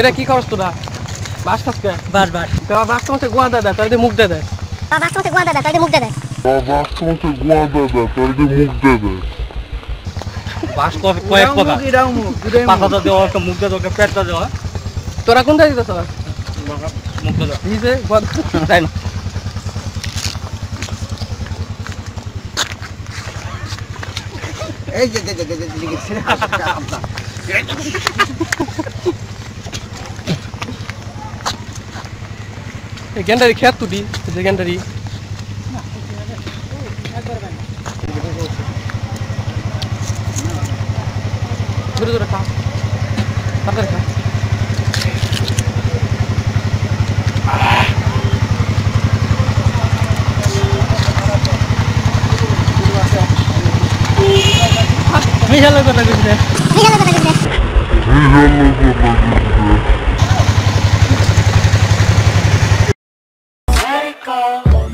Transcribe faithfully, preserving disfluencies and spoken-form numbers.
এটা কি করছ তোরা? বাস খাস কে? বাস বাস। তোরা বাস কোনতে গোয়ান্দা দা তোরে মুখ দে দে। বাবা বাস কোনতে গোয়ান্দা দা তোরে মুখ দে দে। বাবা বাস কোনতে গোয়ান্দা দা তোরে মুখ দে দে। বাস কো কয়েক পগা। পাতা তো দে ওকে মুখ দে দে ওকে পেট দে। তোরা কোন দাইতে তোরা? মুখ দে দে। নিচে গোয়ান্দা তাই না। এই যে যে যে যে যে ছেড়ে আসছে আপনা। এই গেন্ডারি খেত তুই যে গেন্ডারি ধরে ধরে খা ধরে খা মিশাল কথা কইছে মিশাল কথা কইছে মিশাল কথা কইছে